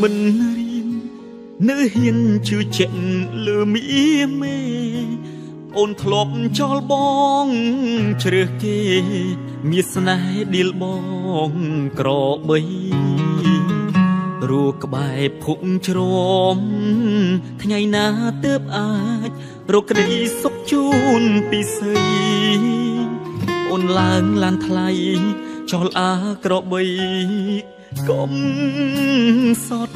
Mình riêng nữ hiền chưa chẹn lừa mỹ mê ôn thọp cho bong chưa kê mi sài đi bong cọ bấy ruột bài phụng trôm thay na tớp ai ruột đi sốc chun pi sấy ôn lang lan thay cho lá cọ bấyก้มสด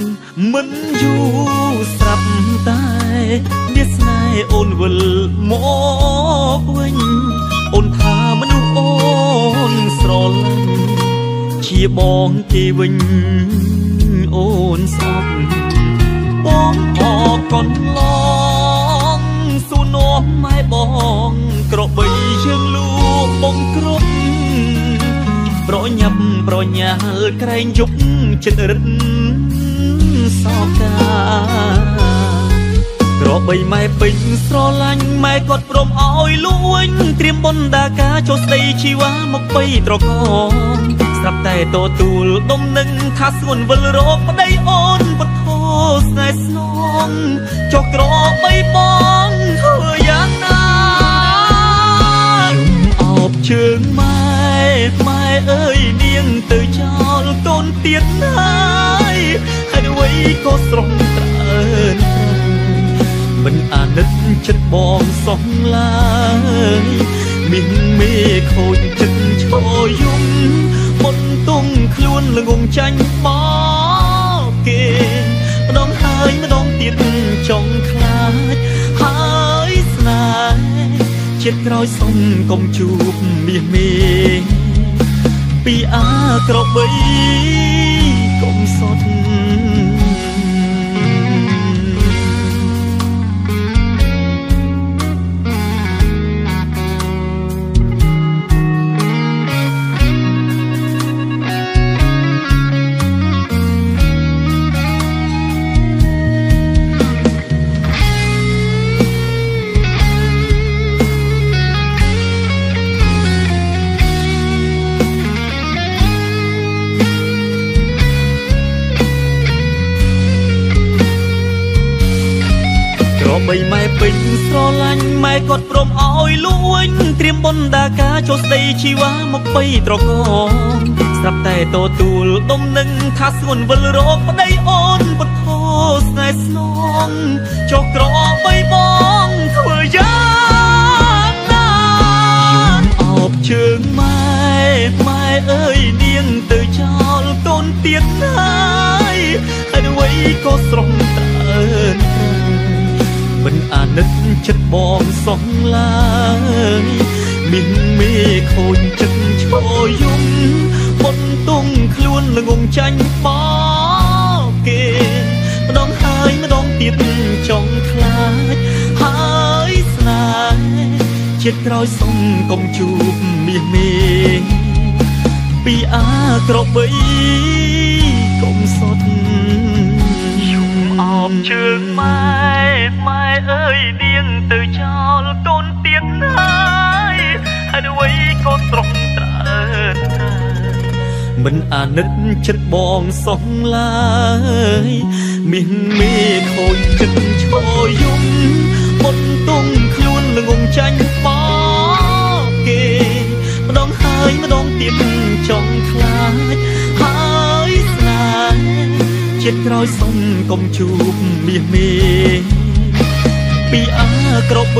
มันอยู่สับตายเดียสนายโอนวลหมอกวิ่งโอนทามันโอนสรลเชียบองเกวิ่งโอนสดบองออกก่อนลองสูนอมไม้บองกระบายเชิงลูกบองกรมปล่อยยับปล่อยยาใครยุบจิตรึสอบตากรอบใบไม้ปิ่งสรลังไม้กอดปรมอ้อยล้วนเตรียมบนดากาโจสตีชีวะมกไปตรอกองสับแต่โตตูลดมหนึ่งคาส่วนบนรบปะได้อ่อนปะโทสในสนองจอกรอบใบปองเธอยันนาลุ่มออบเชิงไม้ไม่เอ้ยเนียงตื่นเช้าต้นเตียนหายให้ไว้ก็ตรงตะนมันอาจนึกชัดบองสองลายมินเมฆโขดจันโชยุ่งบนตุ้งคล้วนละงงจันบอเกนมาดองหายมาดองเตียนจองคลาดหายสลายเช็ดรอยส่งกลมจูบมีเมฆปีอากรอบใบกลมสดใบไม้ปิ่งสรลังไม้กอดปรมอ้อยล้วนเตรียมบนดากาโจสตีชีวะมกไปตรอกองสับแต่โตตูลดมหนึ่งคาส่วนบนรบปะได้อ่อนปะโทสในสนองจอกรอใบบองเธอยังนาออบเชิงไม้ไม้เอ้ยเนียงตื่นเช้าต้นเตียนหายให้ไว้ก็ตรงตะนมันอาจนึกชัดบองสองลายมินเมฆโขดจันโชยุ่งบนตุ้งคล้วนละงงจันบอเกนมาดองหายมาดองเตียนจองคลาดหายสลายเช็ดรอยส่งกลมจูบมีเมฆปีอากรอบใบกลมสดยุ่งออบเชิงไม้เอ้ยเดียงตื่นเช้าต้นเตียนหายให้ด้วยก็ตรงตะนมันอาจนึกชัดบองสองลายมินเมฆโขดจันโชยุ่งบนตุ้งคล้วนละงงจันบอเกนมาดองหายมาดองเตียนจองคลาดหายสลายเช็ดรอยส่งกลมจูบมีเมฆปีอากรอบใบ